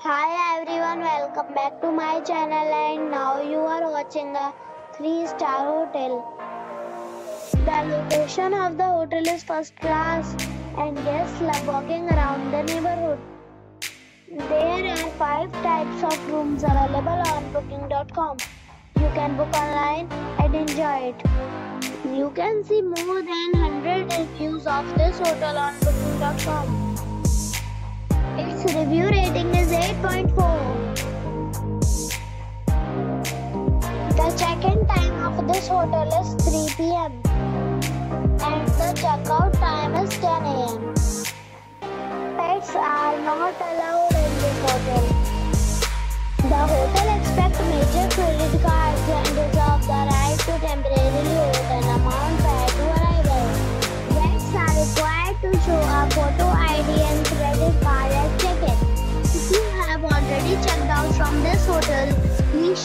Hi everyone, welcome back to my channel and now you are watching a 3-star hotel. The location of the hotel is first class and guests love walking around the neighborhood. There are 5 types of rooms available on booking.com. You can book online and enjoy it. You can see more than 100 reviews of this hotel on booking.com. Its review rating is 8.4. The check-in time of this hotel is 3 p.m. and the check-out time is 10 a.m. Pets are not allowed in this hotel. The hotel expects major credit cards and reserves the right to temporarily hold an amount prior to arrival. Guests are required to show a photo ID and credit card. Checked out from this hotel, please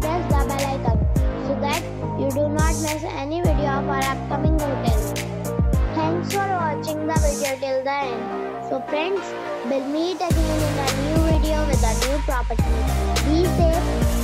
press the bell icon, so that you do not miss any video of our upcoming hotel. Thanks for watching the video till the end. So friends, we'll meet again in a new video with a new property. Be safe.